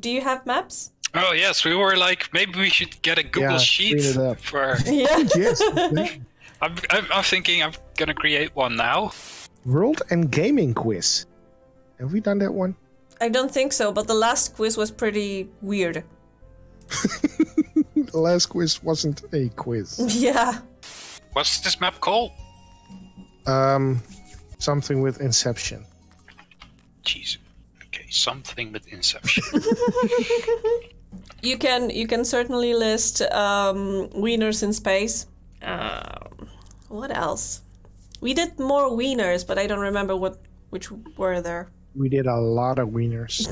Do you have maps? Oh, yes. We were like, maybe we should get a Google Sheet for... Yeah. Yes. I'm thinking I'm going to create one now. World and gaming quiz. Have we done that one? I don't think so, but the last quiz was pretty weird. The last quiz wasn't a quiz. Yeah. What's this map called? Something with Inception. Jeez. Okay, something with Inception. You can certainly list wieners in space. What else? We did more wieners, but I don't remember which were there. We did a lot of wieners.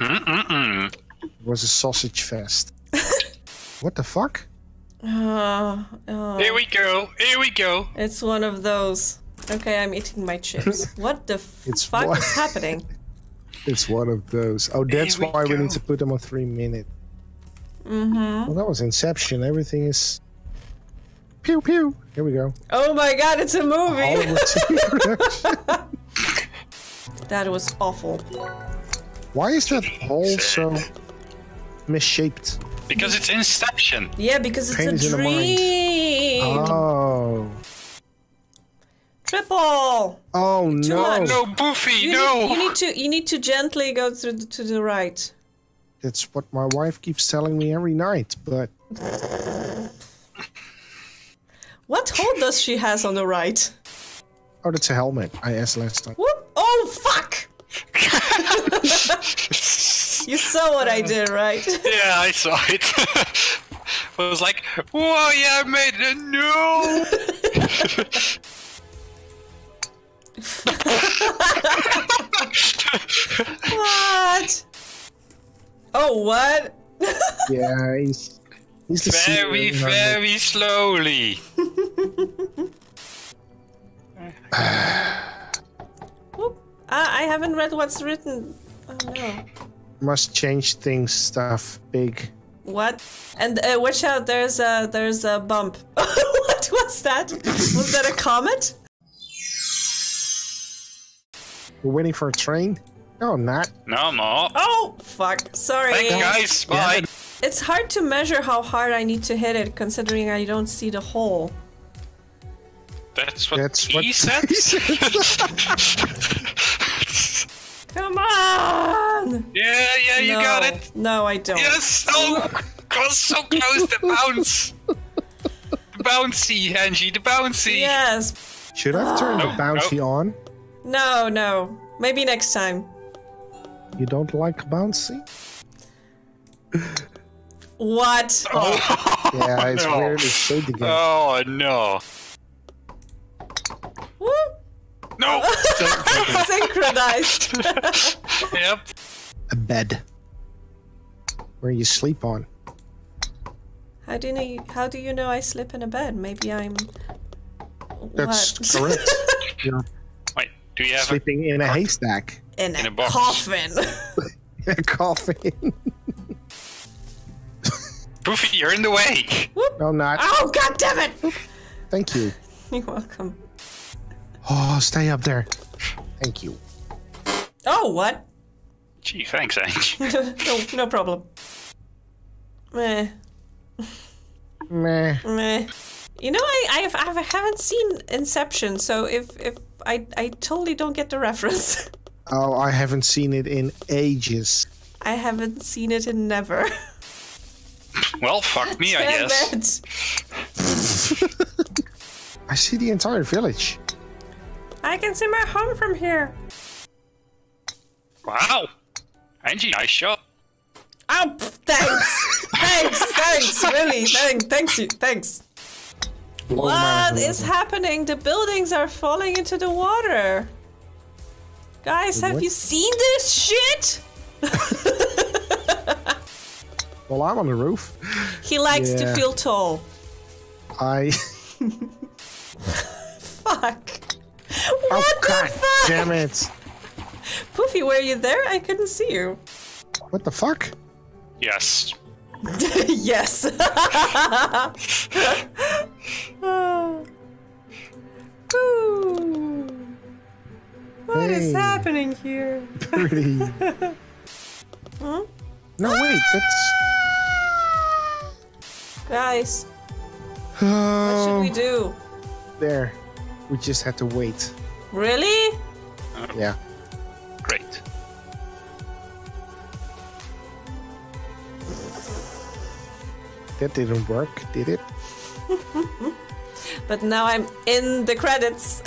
It was a sausage fest. What the fuck? Here we go. Here we go. It's one of those. Okay, I'm eating my chips. What the fuck is happening? It's one of those. Oh, that's why we need to put them on 3 minute. Well, that was Inception. Everything is... Pew, pew. Here we go. Oh my god, it's a movie! That was awful. Why is that hole so misshaped? Because it's Inception. Yeah, because it's a dream. Oh. Triple. Oh no! Too much. No, Poofy, no. You need to gently go to the right. That's what my wife keeps telling me every night, but. What hole does she has on the right? Oh, that's a helmet. I asked last time. Whoop! Oh fuck! You saw what I did, right? Yeah, I saw it. I was like, whoa, yeah, I made it. No! What? Oh, what? Yeah, he's very, very slowly. I haven't read what's written. Oh, no. Must change things, stuff big. What? And watch out! There's a bump. What was that? Was that a comet? We're waiting for a train. No, I'm not. No, I'm not. Oh fuck! Sorry. Thanks, guys. Bye. It's hard to measure how hard I need to hit it, considering I don't see the hole. That's what he said. Come on! Yeah, yeah, you got it. No, I don't. Yes! Oh, God, so close to bounce. The bouncy, Angie, the bouncy. Yes. Should I have turned the bouncy on? No, no. Maybe next time. You don't like bouncy? What? Oh. Yeah, it's weirdly shaped again. Oh no! Woo! No! Synchronized! Yep. A bed. Where you sleep on. How do you know I sleep in a bed? Maybe I'm... That's correct. Yeah. Wait, do you have sleeping in a haystack. In a box. Coffin. In a coffin. Poofy, you're in the way! Whoop. No, I'm not. Oh, god damn it! Thank you. You're welcome. Oh, stay up there. Thank you. Oh, what? Gee, thanks, Angie. no problem. Meh. Meh. Meh. You know, I haven't seen Inception, so if I totally don't get the reference. Oh, I haven't seen it in ages. I haven't seen it in never. Well, fuck me, I guess. I see the entire village. I can see my home from here. Wow. Angie, nice shot. Oh, thanks. thanks. Really, thanks. What is happening? The buildings are falling into the water. Guys, have you seen this shit? Well, I'm on the roof. He likes to feel tall. Fuck. What the fuck? Damn it. Poofy, were you there? I couldn't see you. What the fuck? Yes. Yes. What is happening here? Pretty. Hmm? No, wait, that's... Guys. What should we do? There. We just had to wait. Really? Yeah. Great. That didn't work, did it? But now I'm in the credits.